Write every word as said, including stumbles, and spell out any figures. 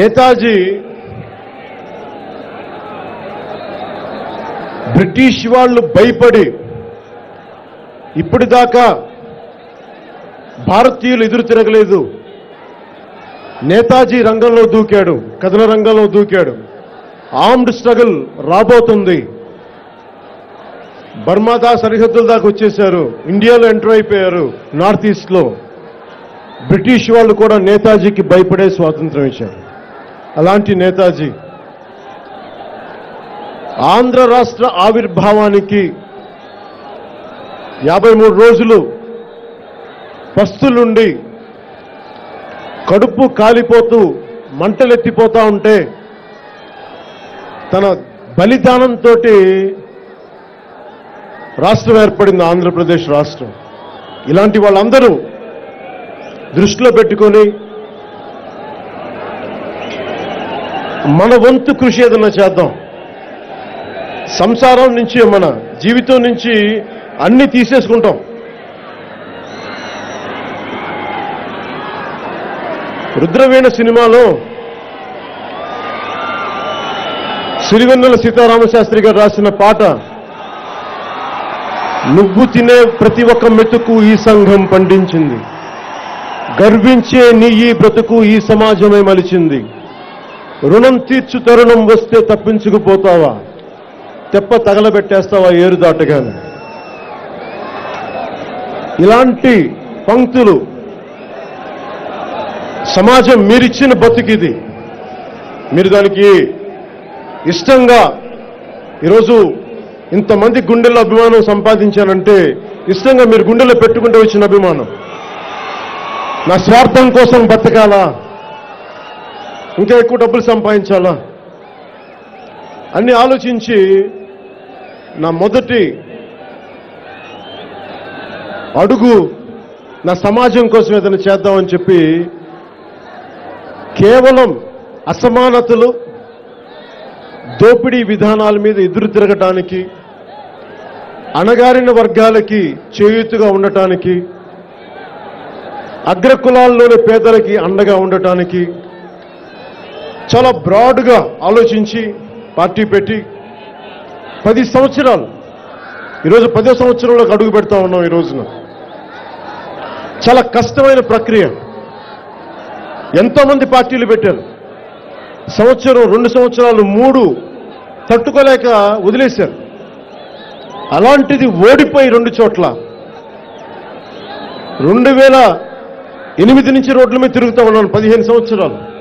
Netaji British वाळ्ळु भयपड़ी इप्पटिदाका भारतीयुलु एदुरु तिरगलेदु नेताजी रंगंलो दूकाडु कदल रंगंलो दूकाडु आर्म्ड स्ट्रगल राबोतुंदी बर्मा दा सरहद्दुल दाका वच्चेशारु इंडियालो एंटर अयिपोयारु नार्थ ईस्ट लो ब्रिटिश वाळ्ळु कूडा नेताजीकी भयपडे स्वातंत्र्యం ఇచ్చారు। అలాంటి నేతాజీ ఆంధ్ర రాష్ట్ర ఆవిర్భావానికి యాభై మూడు రోజులు పస్తులుండి కడుపు కాలిపోతూ మంటలెత్తిపోతా ఉంటే తన బలిదానంతోటి రాష్ట్రం ఏర్పడింది ఆంధ్రప్రదేశ్ రాష్ట్రం। ఇలాంటి వాళ్ళందరూ దృష్టిలో పెట్టుకొని మన వంతు కృషి ఏదైనా చేద్దాం। సంసారం నుంచి మన జీవితం నుంచి అన్ని తీసేసుకుంటాం। రుద్రవీణ సినిమాలో సిరివెన్నెల సీతారామశాస్త్రి గారు రాసిన పాట నువ్వు తినే ప్రతి ఒక్క మెతుకు ఈ సంఘం పండించింది, గర్వించే నీ ఈ బ్రతుకు ఈ సమాజమే మలిచింది, రుణం తీర్చు తరుణం వస్తే తప్పించుకుపోతావా, తెప్ప తగలబెట్టేస్తావా ఏరు దాటగానే। ఇలాంటి పంక్తులు సమాజం మీరిచ్చిన బతుకిది, మీరు దానికి ఇష్టంగా ఈరోజు ఇంతమంది గుండెల్లో అభిమానం సంపాదించానంటే ఇష్టంగా మీరు గుండెల్లో పెట్టుకుంటూ వచ్చిన అభిమానం। నా స్వార్థం కోసం బతకాలా, ఇంకా ఎక్కువ డబ్బులు సంపాదించాలా అన్ని ఆలోచించి నా మొదటి అడుగు నా సమాజం కోసం ఏదైనా చేద్దామని చెప్పి కేవలం అసమానతలు దోపిడీ విధానాల మీద ఎదురు తిరగటానికి, అణగారిన వర్గాలకి చేయూతగా ఉండటానికి, అగ్రకులాల్లోని పేదలకి అండగా ఉండటానికి చాలా బ్రాడ్గా ఆలోచించి పార్టీ పెట్టి పది సంవత్సరాలు ఈరోజు పదో సంవత్సరంలోకి అడుగు పెడతా ఉన్నాం। ఈ రోజున చాలా కష్టమైన ప్రక్రియ, ఎంతోమంది పార్టీలు పెట్టారు, సంవత్సరం రెండు సంవత్సరాలు మూడు తట్టుకోలేక వదిలేశారు। అలాంటిది ఓడిపోయి రెండు చోట్ల రెండు వేల ఎనిమిది నుంచి రోడ్ల మీద తిరుగుతూ ఉన్నాను పదిహేను సంవత్సరాలు।